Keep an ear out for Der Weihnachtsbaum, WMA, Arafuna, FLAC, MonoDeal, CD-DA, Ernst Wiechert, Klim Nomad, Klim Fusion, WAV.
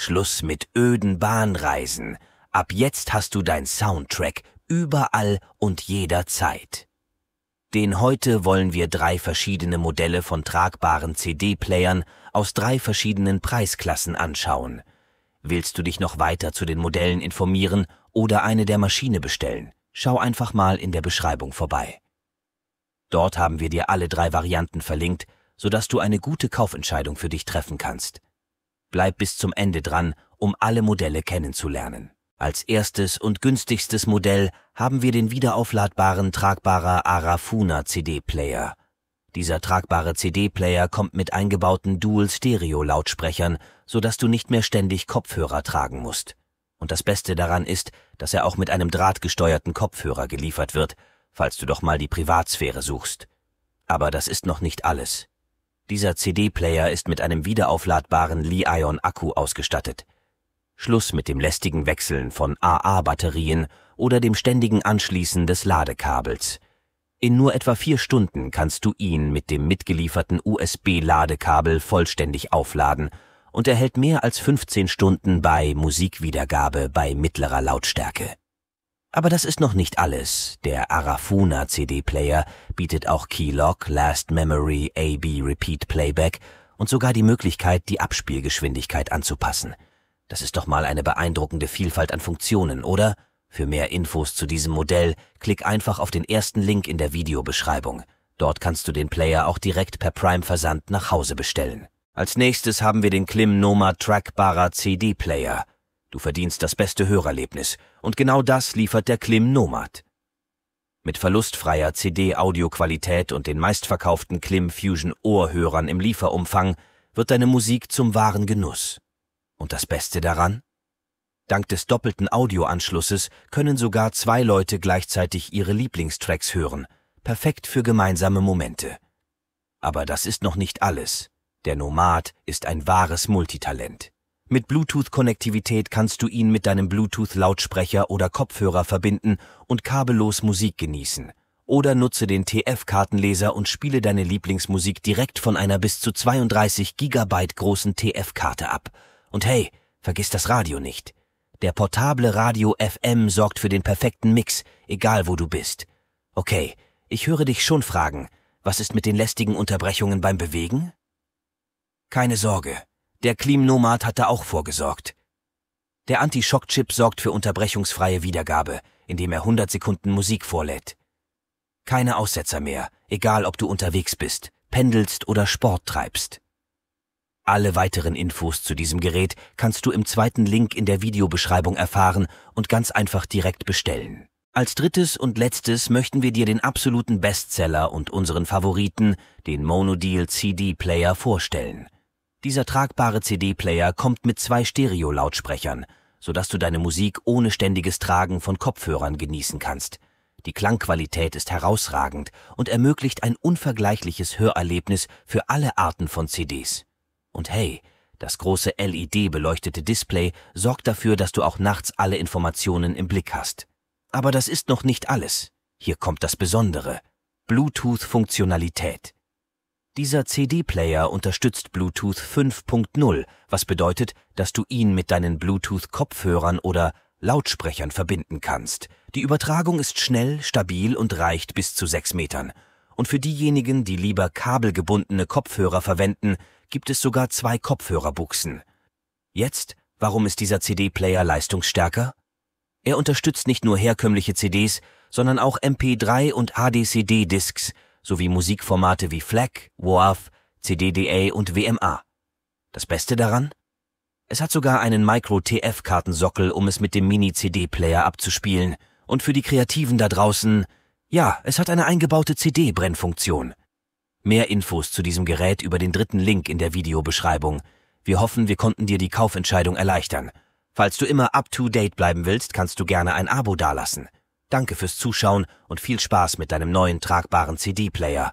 Schluss mit öden Bahnreisen. Ab jetzt hast du dein Soundtrack überall und jederzeit. Den heute wollen wir 3 verschiedene Modelle von tragbaren CD-Playern aus 3 verschiedenen Preisklassen anschauen. Willst du dich noch weiter zu den Modellen informieren oder eine der Maschine bestellen? Schau einfach mal in der Beschreibung vorbei. Dort haben wir dir alle 3 Varianten verlinkt, sodass du eine gute Kaufentscheidung für dich treffen kannst. Bleib bis zum Ende dran, um alle Modelle kennenzulernen. Als erstes und günstigstes Modell haben wir den wiederaufladbaren, tragbaren Arafuna CD-Player. Dieser tragbare CD-Player kommt mit eingebauten Dual-Stereo-Lautsprechern, sodass du nicht mehr ständig Kopfhörer tragen musst. Und das Beste daran ist, dass er auch mit einem drahtgesteuerten Kopfhörer geliefert wird, falls du doch mal die Privatsphäre suchst. Aber das ist noch nicht alles. Dieser CD-Player ist mit einem wiederaufladbaren Li-Ion-Akku ausgestattet. Schluss mit dem lästigen Wechseln von AA-Batterien oder dem ständigen Anschließen des Ladekabels. In nur etwa 4 Stunden kannst du ihn mit dem mitgelieferten USB-Ladekabel vollständig aufladen und er hält mehr als 15 Stunden bei Musikwiedergabe bei mittlerer Lautstärke. Aber das ist noch nicht alles. Der Arafuna CD-Player bietet auch Keylock, Last Memory, AB Repeat Playback und sogar die Möglichkeit, die Abspielgeschwindigkeit anzupassen. Das ist doch mal eine beeindruckende Vielfalt an Funktionen, oder? Für mehr Infos zu diesem Modell klick einfach auf den ersten Link in der Videobeschreibung. Dort kannst du den Player auch direkt per Prime-Versand nach Hause bestellen. Als nächstes haben wir den Klim Nomad tragbarer CD-Player. Du verdienst das beste Hörerlebnis und genau das liefert der Klim Nomad. Mit verlustfreier CD-Audioqualität und den meistverkauften Klim Fusion Ohrhörern im Lieferumfang wird deine Musik zum wahren Genuss. Und das Beste daran? Dank des doppelten Audioanschlusses können sogar 2 Leute gleichzeitig ihre Lieblingstracks hören. Perfekt für gemeinsame Momente. Aber das ist noch nicht alles. Der Nomad ist ein wahres Multitalent. Mit Bluetooth-Konnektivität kannst du ihn mit deinem Bluetooth-Lautsprecher oder Kopfhörer verbinden und kabellos Musik genießen. Oder nutze den TF-Kartenleser und spiele deine Lieblingsmusik direkt von einer bis zu 32 GB großen TF-Karte ab. Und hey, vergiss das Radio nicht. Der portable Radio FM sorgt für den perfekten Mix, egal wo du bist. Okay, ich höre dich schon fragen, was ist mit den lästigen Unterbrechungen beim Bewegen? Keine Sorge, der Klim Nomad hat da auch vorgesorgt. Der Anti-Shock-Chip sorgt für unterbrechungsfreie Wiedergabe, indem er 100 Sekunden Musik vorlädt. Keine Aussetzer mehr, egal ob du unterwegs bist, pendelst oder Sport treibst. Alle weiteren Infos zu diesem Gerät kannst du im zweiten Link in der Videobeschreibung erfahren und ganz einfach direkt bestellen. Als drittes und letztes möchten wir dir den absoluten Bestseller und unseren Favoriten, den MonoDeal CD-Player, vorstellen. Dieser tragbare CD-Player kommt mit 2 Stereo-Lautsprechern, sodass du deine Musik ohne ständiges Tragen von Kopfhörern genießen kannst. Die Klangqualität ist herausragend und ermöglicht ein unvergleichliches Hörerlebnis für alle Arten von CDs. Und hey, das große LED-beleuchtete Display sorgt dafür, dass du auch nachts alle Informationen im Blick hast. Aber das ist noch nicht alles. Hier kommt das Besondere: Bluetooth-Funktionalität. Dieser CD-Player unterstützt Bluetooth 5.0, was bedeutet, dass du ihn mit deinen Bluetooth-Kopfhörern oder Lautsprechern verbinden kannst. Die Übertragung ist schnell, stabil und reicht bis zu 6 Metern. Und für diejenigen, die lieber kabelgebundene Kopfhörer verwenden, gibt es sogar 2 Kopfhörerbuchsen. Jetzt, warum ist dieser CD-Player leistungsstärker? Er unterstützt nicht nur herkömmliche CDs, sondern auch MP3- und HDCD-Discs sowie Musikformate wie FLAC, WAV, CD-DA und WMA. Das Beste daran? Es hat sogar einen Micro-TF-Kartensockel, um es mit dem Mini-CD-Player abzuspielen. Und für die Kreativen da draußen... Ja, es hat eine eingebaute CD-Brennfunktion. Mehr Infos zu diesem Gerät über den dritten Link in der Videobeschreibung. Wir hoffen, wir konnten dir die Kaufentscheidung erleichtern. Falls du immer up-to-date bleiben willst, kannst du gerne ein Abo dalassen. Danke fürs Zuschauen und viel Spaß mit deinem neuen tragbaren CD-Player.